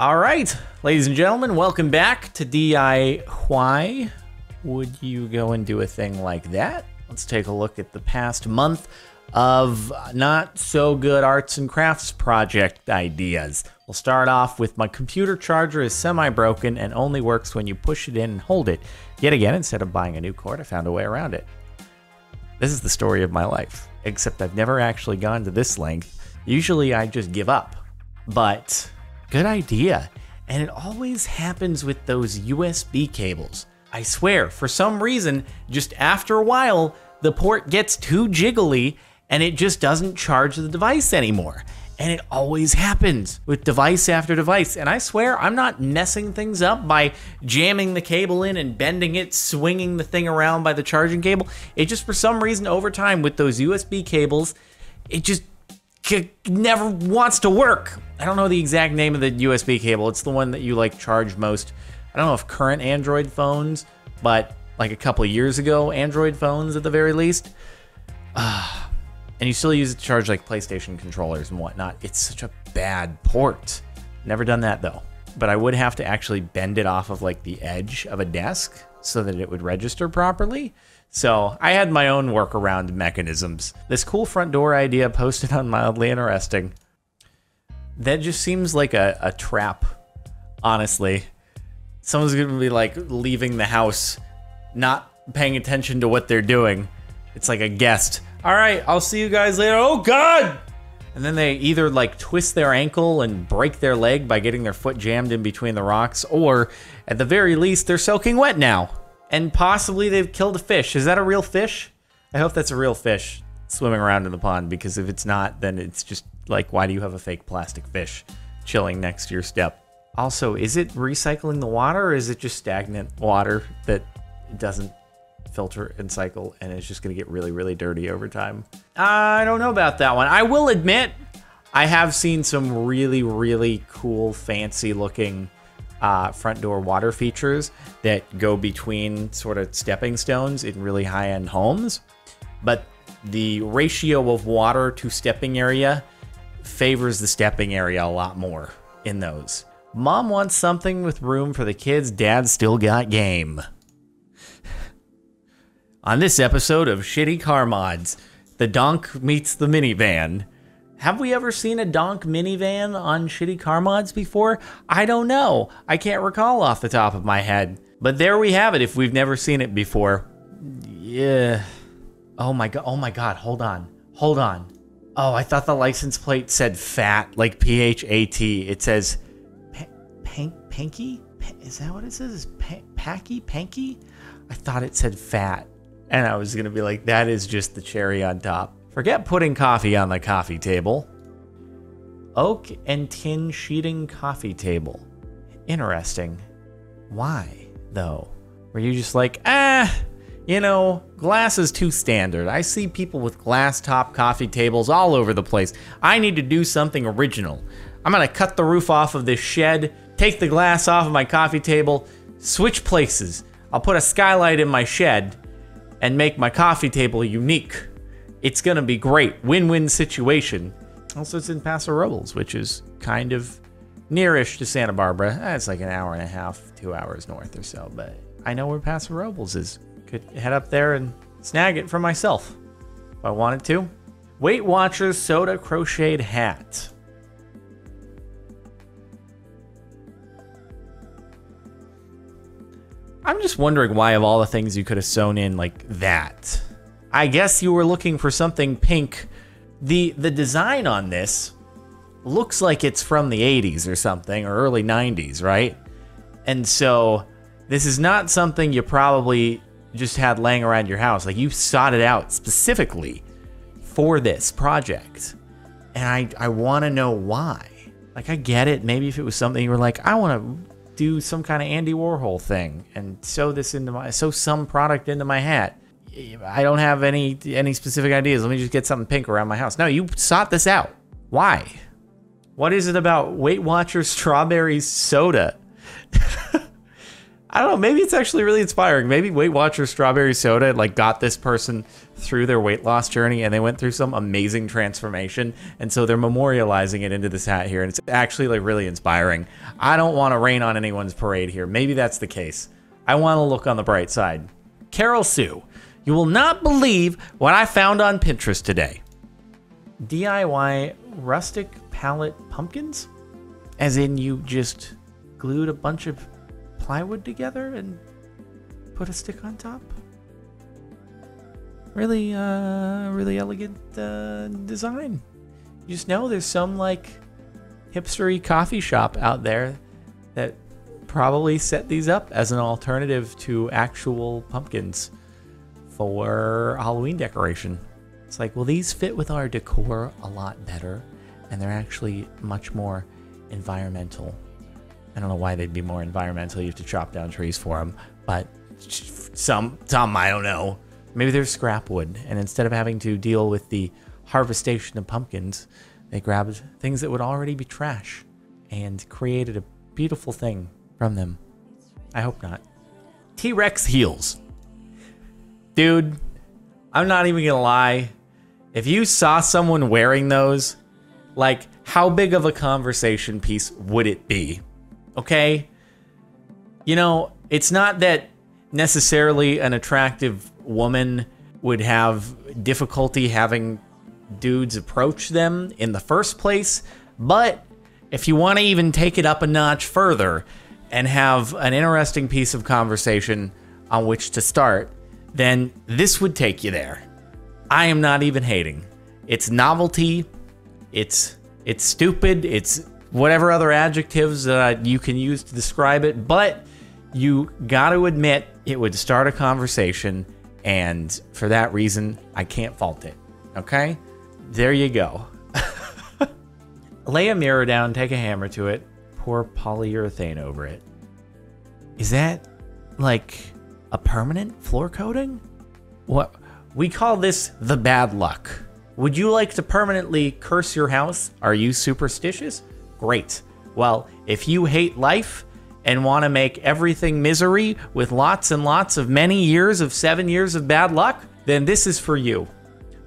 All right, ladies and gentlemen, welcome back to DIY. Would you go and do a thing like that? Let's take a look at the past month of not so good arts and crafts project ideas. We'll start off with my computer charger is semi-broken and only works when you push it in and hold it. Yet again, instead of buying a new cord, I found a way around it. This is the story of my life, except I've never actually gone to this length. Usually I just give up, but good idea. And it always happens with those USB cables. I swear, for some reason, just after a while, the port gets too jiggly and it just doesn't charge the device anymore. And it always happens with device after device. And I swear, I'm not messing things up by jamming the cable in and bending it, swinging the thing around by the charging cable. It just, for some reason, over time with those USB cables, it just never wants to work. I don't know the exact name of the USB cable. It's the one that you like charge most. I don't know if current Android phones, but like a couple of years ago, Android phones at the very least. And you still use it to charge like PlayStation controllers and whatnot. It's such a bad port. Never done that though. But I would have to actually bend it off of like the edge of a desk so that it would register properly. So I had my own workaround mechanisms. This cool front door idea posted on Mildly Interesting. That just seems like a trap, honestly. Someone's gonna be like leaving the house, not paying attention to what they're doing. It's like a guest. All right, I'll see you guys later. Oh God! And then they either like twist their ankle and break their leg by getting their foot jammed in between the rocks, or at the very least, they're soaking wet now. And possibly they've killed a fish. Is that a real fish? I hope that's a real fish swimming around in the pond, because if it's not, then it's just like, why do you have a fake plastic fish chilling next to your step? Also, is it recycling the water, or is it just stagnant water that doesn't filter and cycle, and it's just gonna get really, really dirty over time? I don't know about that one. I will admit, I have seen some really, really cool, fancy looking front door water features that go between sort of stepping stones in really high-end homes, but the ratio of water to stepping area favors the stepping area a lot more in those. Mom wants something with room for the kids. Dad still got game. On this episode of Shitty Car Mods, the Donk meets the minivan. Have we ever seen a Donk minivan on Shitty Car Mods before? I don't know. I can't recall off the top of my head. But there we have it if we've never seen it before. Yeah. Oh my God. Oh my God. Hold on. Hold on. Oh, I thought the license plate said fat, like P-H-A-T. It says... Panky? Is that what it says? Is Packy? Panky? I thought it said fat. And I was gonna be like, that is just the cherry on top. Forget putting coffee on the coffee table. Oak and tin sheeting coffee table. Interesting. Why, though? Were you just like, ah, you know, glass is too standard. I see people with glass top coffee tables all over the place. I need to do something original. I'm gonna cut the roof off of this shed, take the glass off of my coffee table, switch places. I'll put a skylight in my shed and make my coffee table unique. It's gonna be great. Win-win situation. Also, it's in Paso Robles, which is kind of nearish to Santa Barbara. It's like an hour and a half, 2 hours north or so, but I know where Paso Robles is. Could head up there and snag it for myself if I wanted to. Weight Watchers soda crocheted hat. I'm just wondering why, of all the things you could have sewn in like that. I guess you were looking for something pink. The design on this looks like it's from the 80s or something, or early 90s, right? And so this is not something you probably just had laying around your house. Like, you sought it out specifically for this project. And I want to know why. Like, I get it. Maybe if it was something you were like, I want to do some kind of Andy Warhol thing and sew some product into my hat. I don't have any specific ideas. Let me just get something pink around my house. No, you sought this out. Why? What is it about Weight Watchers strawberry soda? I don't know, maybe it's actually really inspiring. Maybe Weight Watchers Strawberry Soda like got this person through their weight loss journey and they went through some amazing transformation, and so they're memorializing it into this hat here, and it's actually like really inspiring. I don't want to rain on anyone's parade here. Maybe that's the case. I want to look on the bright side. Carol Sue, you will not believe what I found on Pinterest today. DIY rustic palette pumpkins? As in you just glued a bunch of plywood together and put a stick on top? Really, really elegant design. You just know there's some like hipstery coffee shop out there that probably set these up as an alternative to actual pumpkins for Halloween decoration. It's like, well, these fit with our decor a lot better, and they're actually much more environmental. I don't know why they'd be more environmental. You have to chop down trees for them, but some I don't know. Maybe they're scrap wood, and instead of having to deal with the harvestation of pumpkins, they grabbed things that would already be trash and created a beautiful thing from them. I hope not. T-Rex heels. Dude, I'm not even gonna lie. If you saw someone wearing those, like, how big of a conversation piece would it be? Okay, you know, it's not that necessarily an attractive woman would have difficulty having dudes approach them in the first place, but if you want to even take it up a notch further and have an interesting piece of conversation on which to start, then this would take you there. I am not even hating. It's novelty, it's stupid, it's whatever other adjectives you can use to describe it, but you got to admit it would start a conversation, and for that reason, I can't fault it. Okay? There you go. Lay a mirror down, take a hammer to it, pour polyurethane over it. Is that like a permanent floor coating? What? We call this the bad luck. Would you like to permanently curse your house? Are you superstitious? Great. Well, if you hate life and want to make everything misery with lots and lots of many years of 7 years of bad luck, then this is for you.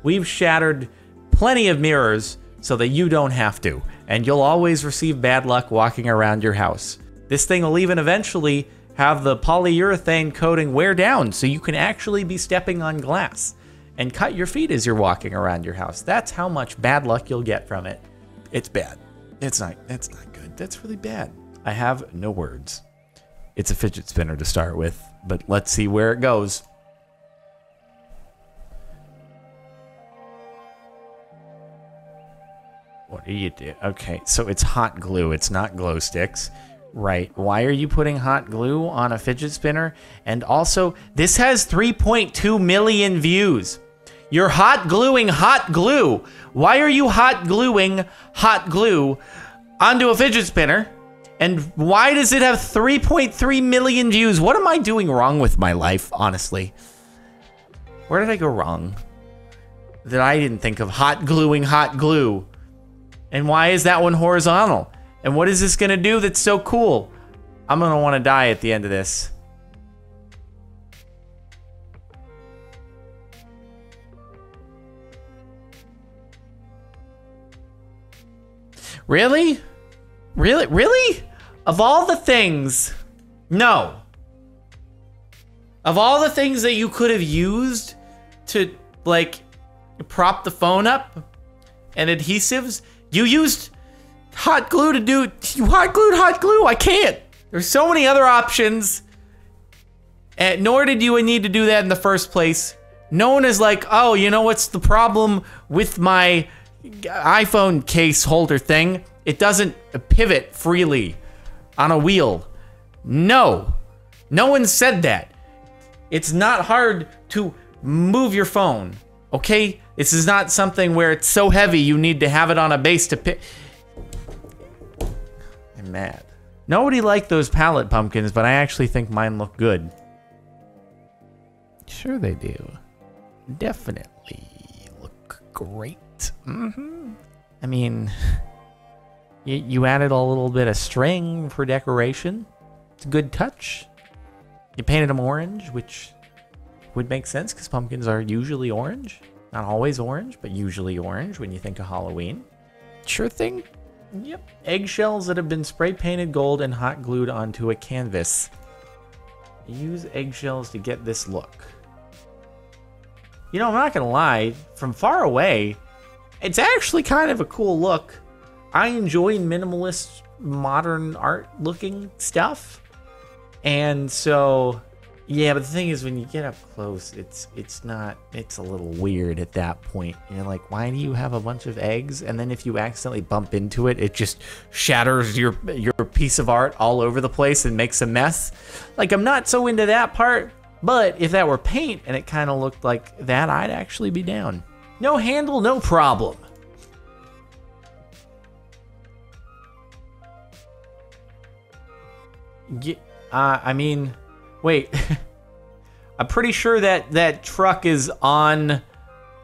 We've shattered plenty of mirrors so that you don't have to, and you'll always receive bad luck walking around your house. This thing will even eventually have the polyurethane coating wear down so you can actually be stepping on glass and cut your feet as you're walking around your house. That's how much bad luck you'll get from it. It's bad. That's not good. That's really bad. I have no words. It's a fidget spinner to start with, but let's see where it goes. What do you do? Okay, so it's hot glue. It's not glow sticks. Right. Why are you putting hot glue on a fidget spinner? And also, this has 3.2 million views. You're hot gluing hot glue. Why are you hot gluing hot glue onto a fidget spinner? And why does it have 3.3 million views? What am I doing wrong with my life, honestly? Where did I go wrong? That I didn't think of hot gluing hot glue. And why is that one horizontal? And what is this gonna do that's so cool? I'm gonna wanna die at the end of this. Really? Really? Really? Of all the things... No. Of all the things that you could have used to, like, prop the phone up and adhesives, you used hot glue to do... You hot glue? I can't. There's so many other options. And nor did you need to do that in the first place. No one is like, oh, you know what's the problem with my iPhone case holder thing? It doesn't pivot freely on a wheel. No, no one said that. It's not hard to move your phone, okay? This is not something where it's so heavy you need to have it on a base to pick. I'm mad. Nobody liked those pallet pumpkins, but I actually think mine look good. Sure they do. Definitely look great. Mm-hmm. I mean, you added a little bit of string for decoration. It's a good touch. You painted them orange, which would make sense because pumpkins are usually orange. Not always orange, but usually orange when you think of Halloween. Sure thing. Yep. Eggshells that have been spray painted gold and hot glued onto a canvas. Use eggshells to get this look. You know, I'm not gonna lie, from far away, it's actually kind of a cool look. I enjoy minimalist, modern art looking stuff. And so, yeah, but the thing is, when you get up close, it's a little weird at that point. You're like, why do you have a bunch of eggs? And then if you accidentally bump into it, it just shatters your piece of art all over the place and makes a mess. Like, I'm not so into that part, but if that were paint and it kind of looked like that, I'd actually be down. No handle, no problem. Yeah, I mean... Wait, I'm pretty sure that that truck is on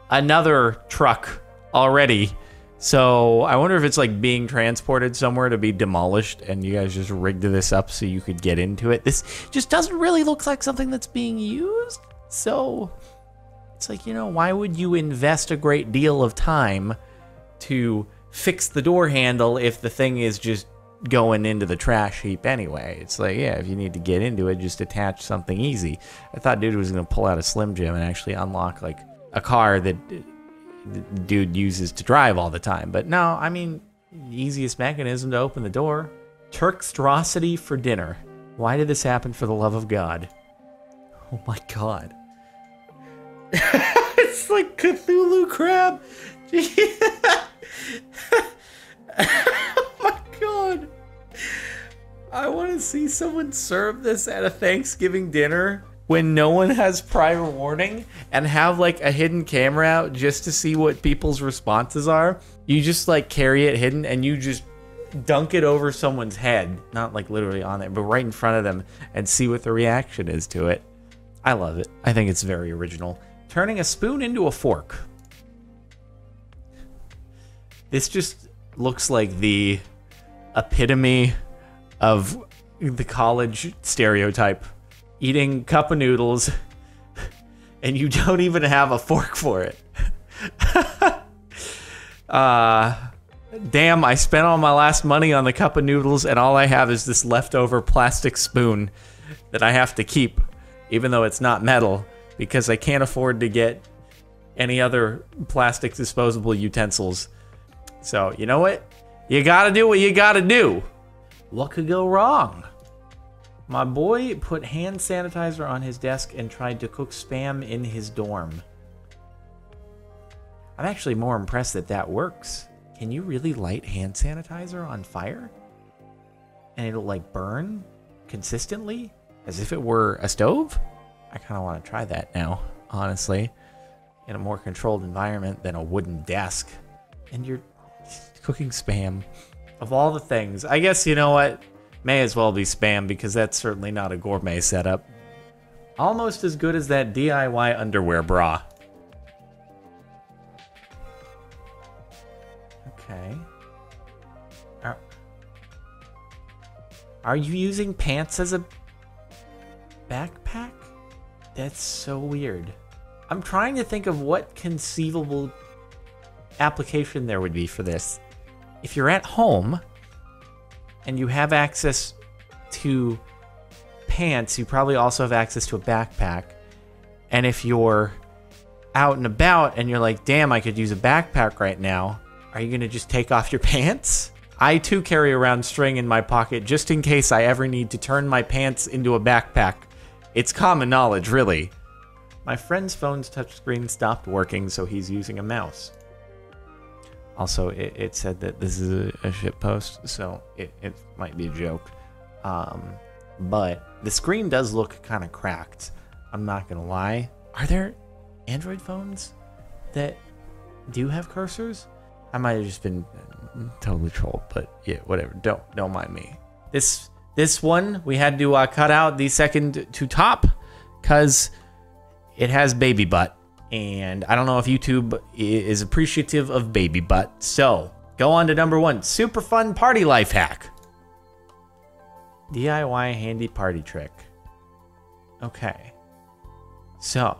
another truck already. So I wonder if it's like being transported somewhere to be demolished and you guys just rigged this up so you could get into it. This just doesn't really look like something that's being used. So it's like, you know, why would you invest a great deal of time to fix the door handle if the thing is just going into the trash heap anyway? It's like, yeah, if you need to get into it, just attach something easy. I thought dude was gonna pull out a Slim Jim and actually unlock like a car that dude uses to drive all the time, but no, I mean, easiest mechanism to open the door. Turkstrosity for dinner. Why did this happen, for the love of God? Oh my God. It's like Cthulhu crab. God, I want to see someone serve this at a Thanksgiving dinner when no one has prior warning and have like a hidden camera out just to see what people's responses are. You just like carry it hidden and you just dunk it over someone's head, not like literally on it, but right in front of them, and see what the reaction is to it. I love it. I think it's very original. Turning a spoon into a fork. This just looks like the epitome of the college stereotype. Eating cup of noodles and you don't even have a fork for it. Damn, I spent all my last money on the cup of noodles and all I have is this leftover plastic spoon that I have to keep, even though it's not metal, because I can't afford to get any other plastic disposable utensils. So, you know what? You gotta do what you gotta do. What could go wrong? My boy put hand sanitizer on his desk and tried to cook Spam in his dorm. I'm actually more impressed that that works. Can you really light hand sanitizer on fire? And it'll like burn consistently as if it were a stove? I kinda wanna try that now, honestly. In a more controlled environment than a wooden desk. And you're cooking Spam. Of all the things, I guess, you know what? May as well be Spam, because that's certainly not a gourmet setup. Almost as good as that DIY underwear bra. Okay. Are you using pants as a backpack? That's so weird. I'm trying to think of what conceivable application there would be for this. If you're at home and you have access to pants, you probably also have access to a backpack. And if you're out and about and you're like, damn, I could use a backpack right now, are you gonna just take off your pants? I too carry around string in my pocket just in case I ever need to turn my pants into a backpack. It's common knowledge, really. My friend's phone's touchscreen stopped working, so he's using a mouse. Also, it said that this is a shitpost, so it might be a joke. But the screen does look kind of cracked. I'm not gonna lie. Are there Android phones that do have cursors? I might have just been totally trolled, but yeah, whatever. Don't mind me. This one we had to cut out the second to top because it has baby butt. And I don't know if YouTube is appreciative of baby butt. So, go on to number one, super fun party life hack. DIY handy party trick. Okay. So.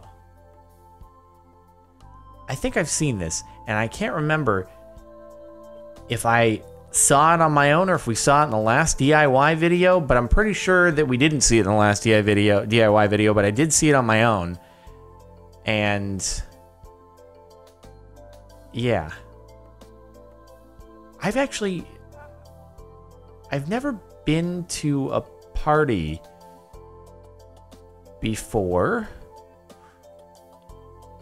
I think I've seen this, and I can't remember if I saw it on my own or if we saw it in the last DIY video, but I'm pretty sure that we didn't see it in the last DIY video, but I did see it on my own. And yeah, I've never been to a party before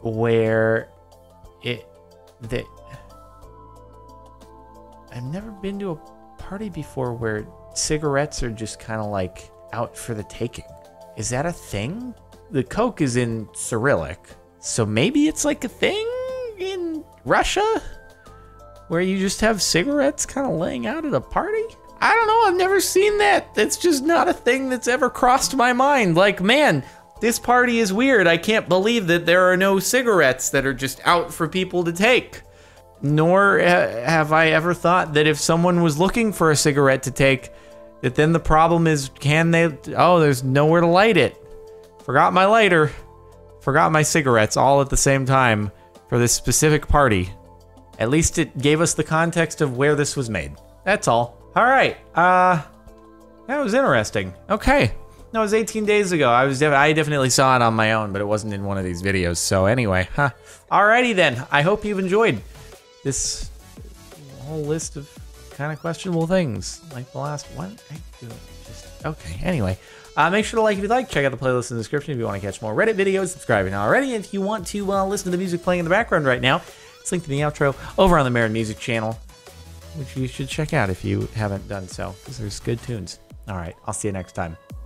where cigarettes are just kind of like out for the taking. Is that a thing? The Coke is in Cyrillic, so maybe it's like a thing in Russia where you just have cigarettes kind of laying out at a party? I don't know, I've never seen that. That's just not a thing that's ever crossed my mind. Like, man, this party is weird. I can't believe that there are no cigarettes that are just out for people to take. Nor have I ever thought that if someone was looking for a cigarette to take, that then the problem is, can they, oh, there's nowhere to light it. Forgot my lighter. Forgot my cigarettes all at the same time for this specific party. At least it gave us the context of where this was made. That's all. All right. That was interesting. Okay. No, it was 18 days ago. I definitely saw it on my own, but it wasn't in one of these videos. So anyway, huh. Alrighty then. I hope you've enjoyed this whole list of kind of questionable things, like the last one. Okay, anyway. Make sure to like if you'd like. Check out the playlist in the description if you want to catch more Reddit videos. Subscribing already. If you want to listen to the music playing in the background right now, it's linked in the outro over on the Merin Music channel, which you should check out if you haven't done so, because there's good tunes. All right, I'll see you next time.